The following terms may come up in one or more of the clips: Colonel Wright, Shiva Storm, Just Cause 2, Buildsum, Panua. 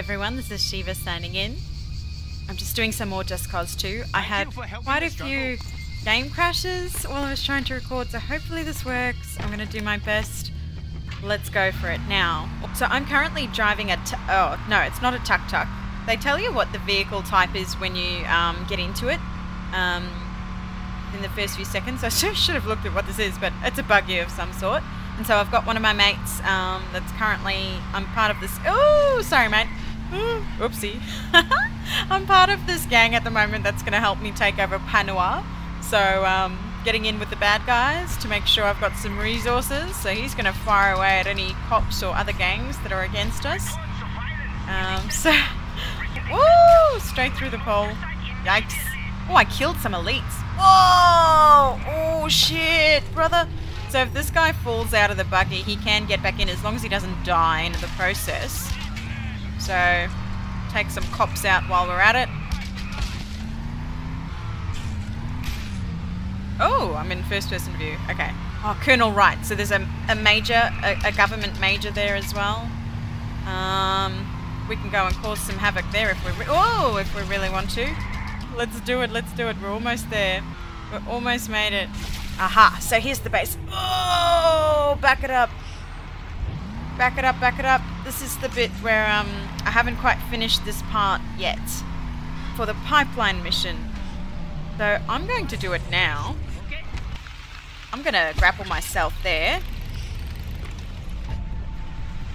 everyone, this is Shiva signing in. I'm just doing some more Just Cause 2. I had quite a few game crashes while I was trying to record, so hopefully this works. I'm going to do my best. Let's go for it now. So I'm currently driving a it's not a tuk-tuk. They tell you what the vehicle type is when you get into it in the first few seconds. I should have looked at what this is, but it's a buggy of some sort. And so I've got one of my mates that's currently, I'm part of this, oh, sorry mate, oopsie. I'm part of this gang at the moment that's going to help me take over Panua. So getting in with the bad guys to make sure I've got some resources. So he's going to fire away at any cops or other gangs that are against us. Woo, straight through the pole. Yikes. Oh, I killed some elites. Whoa, oh shit, brother. So if this guy falls out of the buggy, he can get back in as long as he doesn't die in the process. So take some cops out while we're at it. Oh, I'm in first person view. Okay. Oh, Colonel Wright. So there's a government major there as well. We can go and cause some havoc there if we really want to. Let's do it. Let's do it. We're almost there. We almost made it. Aha, so here's the base. Oh, back it up. Back it up, back it up. This is the bit where I haven't quite finished this part yet for the pipeline mission. So I'm going to do it now. I'm going to grapple myself there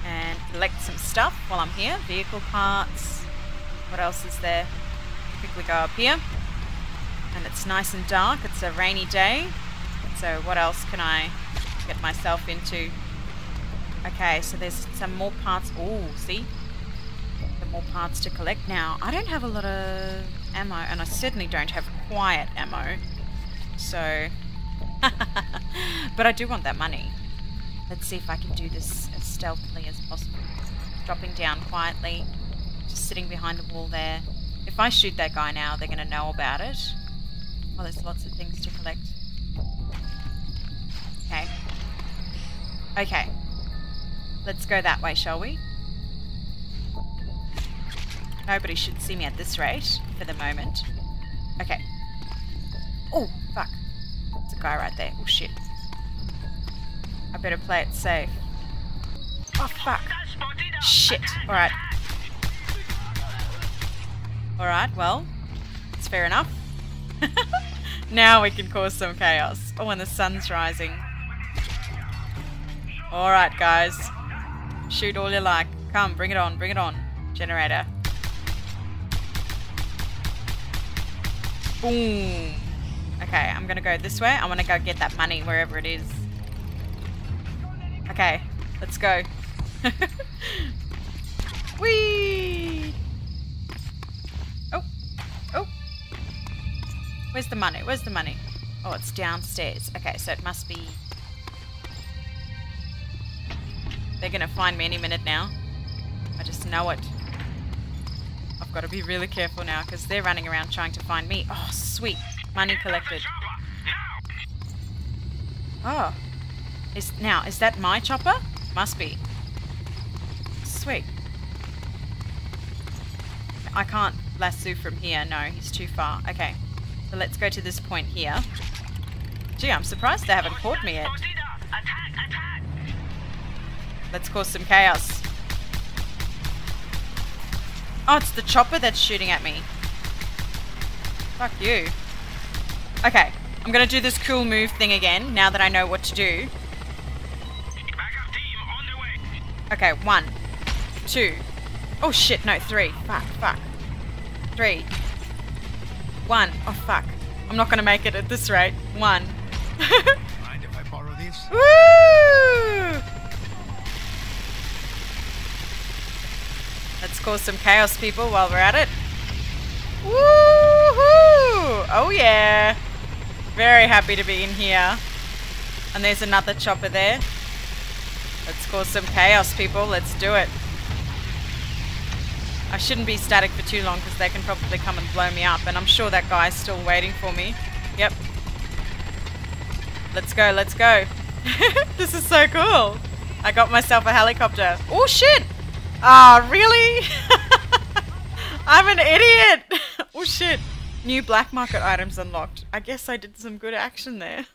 and collect some stuff while I'm here. Vehicle parts. What else is there? Quickly go up here. And it's nice and dark. It's a rainy day. So what else can I get myself into? Okay, so there's some more parts. Oh, see? Some more parts to collect now. I don't have a lot of ammo, and I certainly don't have quiet ammo. So, but I do want that money. Let's see if I can do this as stealthily as possible. Dropping down quietly, just sitting behind a wall there. If I shoot that guy now, they're going to know about it. Well, there's lots of things to collect. Okay. Okay. Let's go that way, shall we? Nobody should see me at this rate for the moment. Okay. Oh, fuck. There's a guy right there. Oh, shit. I better play it safe. Oh, fuck. Shit. Alright. Alright, well. It's fair enough. Now we can cause some chaos. Oh, and the sun's rising. Alright guys, shoot all you like. Come, bring it on, generator. Boom. Okay, I'm gonna go this way. I wanna go get that money wherever it is. Okay, let's go. Whee! Oh, oh. Where's the money, where's the money? Oh, it's downstairs. Okay, so it must be... They're going to find me any minute now. I just know it. I've got to be really careful now because they're running around trying to find me. Oh, sweet. Money collected. Oh. Is that my chopper? Must be. Sweet. I can't lasso from here. No, he's too far. Okay. So let's go to this point here. Gee, I'm surprised they haven't caught me yet. Let's cause some chaos. Oh, it's the chopper that's shooting at me. Fuck you. Okay, I'm gonna do this cool move thing again, now that I know what to do. Backup team on the way. Okay, 1, 2. Oh shit, no, 3. Fuck. 3. 1. Oh fuck. I'm not gonna make it at this rate. 1. Mind if I borrow this? Woo! Let's cause some chaos, people, while we're at it. Woohoo! Oh, yeah. Very happy to be in here. And there's another chopper there. Let's cause some chaos, people. Let's do it. I shouldn't be static for too long because they can probably come and blow me up. And I'm sure that guy's still waiting for me. Yep. Let's go, let's go. This is so cool. I got myself a helicopter. Oh, shit! Ah, really? I'm an idiot! Oh shit. New black market items unlocked. I guess I did some good action there.